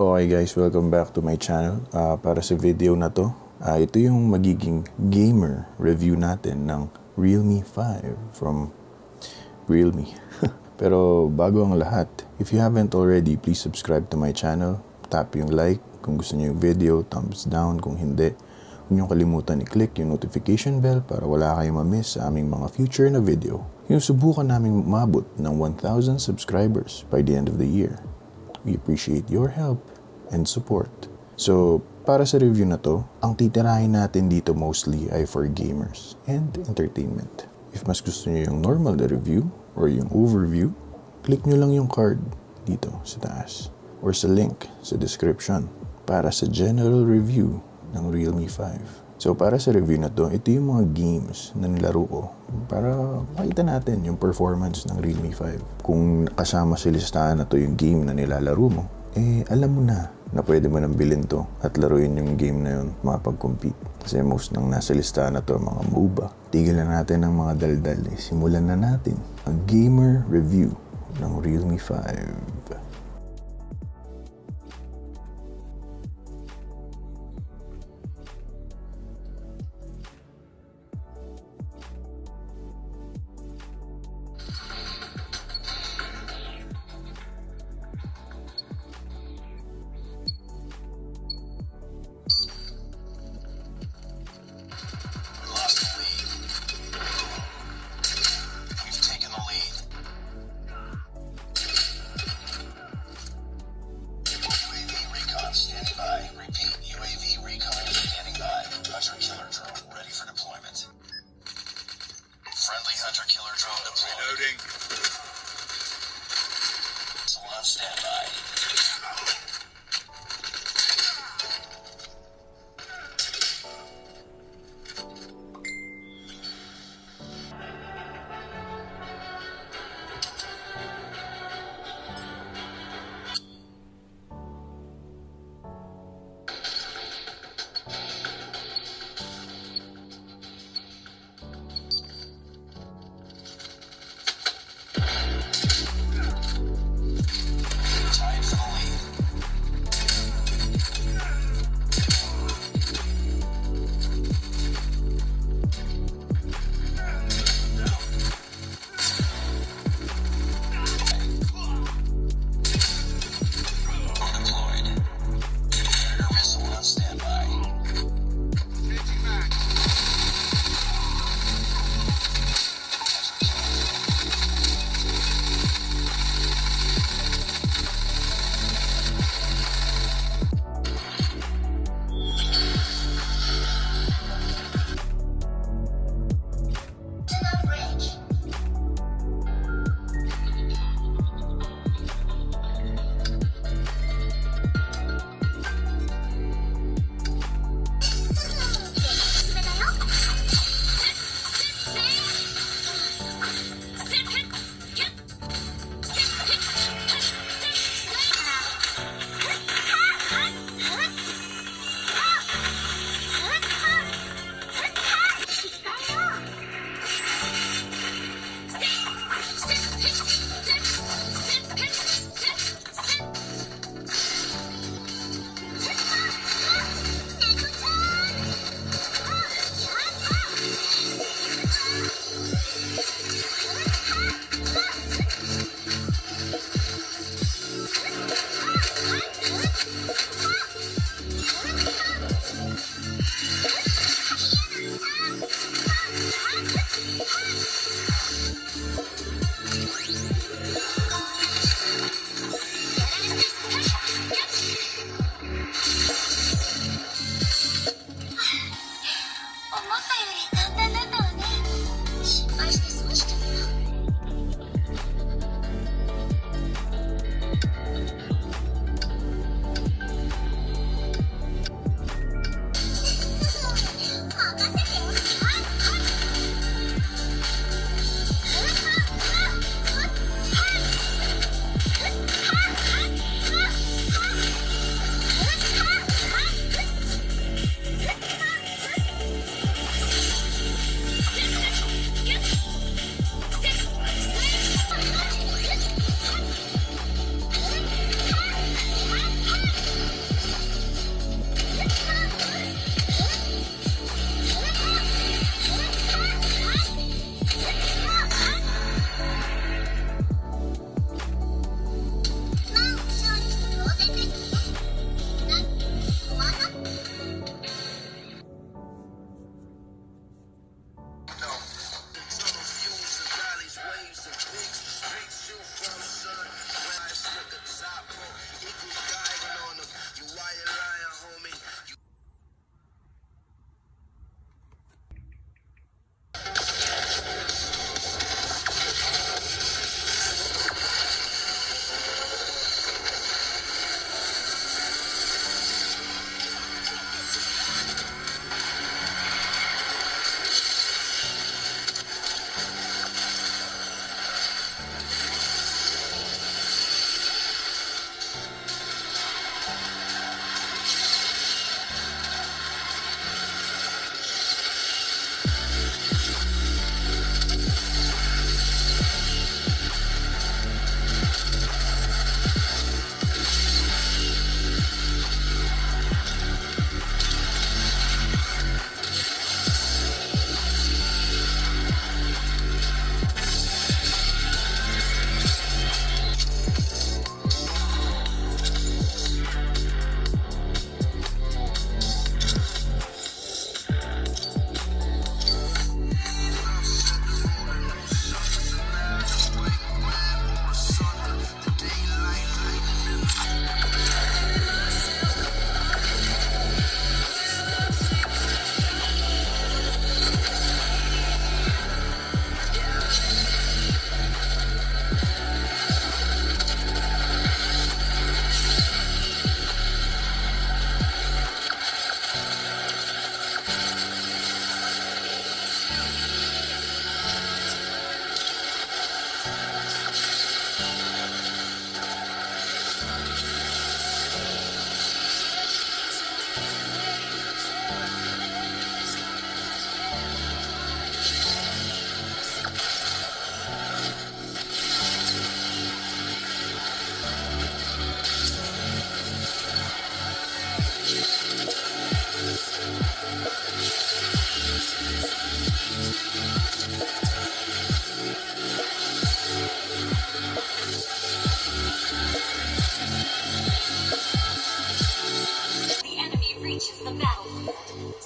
Okay guys, welcome back to my channel. Para sa video na to, ito yung magiging gamer review natin ng Realme 5 from Realme. Pero bago ang lahat, if you haven't already, please subscribe to my channel. Tap yung like kung gusto niyo yung video, thumbs down kung hindi. Huwag niyong kalimutan i-click yung notification bell para wala kayong ma-miss sa aming mga future na video. Yung subukan naming umabot ng 1,000 subscribers by the end of the year. We appreciate your help and support. So, para sa review na to, ang titirahin natin dito mostly ay for gamers and entertainment. If mas gusto nyo yung normal na review or yung overview, click nyo lang yung card dito sa taas or sa link sa description para sa general review ng Realme 5. So, para sa review na to, ito yung mga games na nilaro ko para makita natin yung performance ng Realme 5. Kung kasama sa listahan na to yung game na nilalaro mo, eh alam mo na pwede mo nang bilhin to at laruin yung game na yun, makapag-compete. Kasi most ng nasa listahan na to mga MOBA. Tigil na natin ang mga daldal, eh. Simulan na natin ang gamer review ng Realme 5.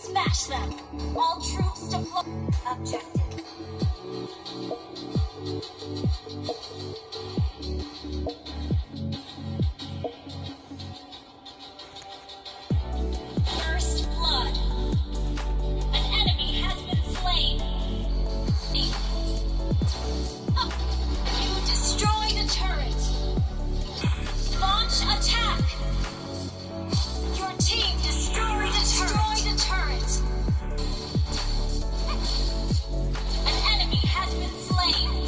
Smash them! All troops deploy! Objective. First blood. An enemy has been slain. You destroy the turret. Launch attack! Your team destroy the turret! An enemy has been slain!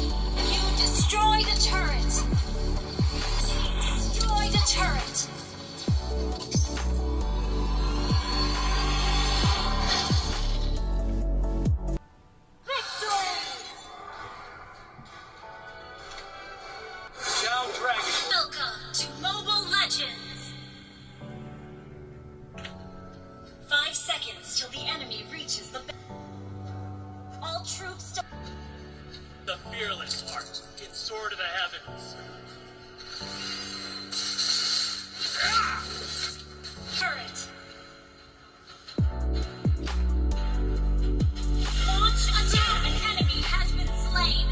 You destroy the turret! Destroy the turret! Victory! Down Dragon! Welcome to Mobile Legends! 5 seconds till the enemy reaches the base. All troops to the fearless heart can soar to the heavens. Turret. Launch attack. An enemy has been slain.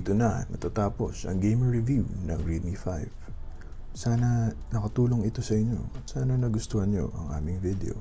Dito na natatapos ang gamer review ng Realme 5. Sana nakatulong ito sa inyo at sana nagustuhan nyo ang aming video.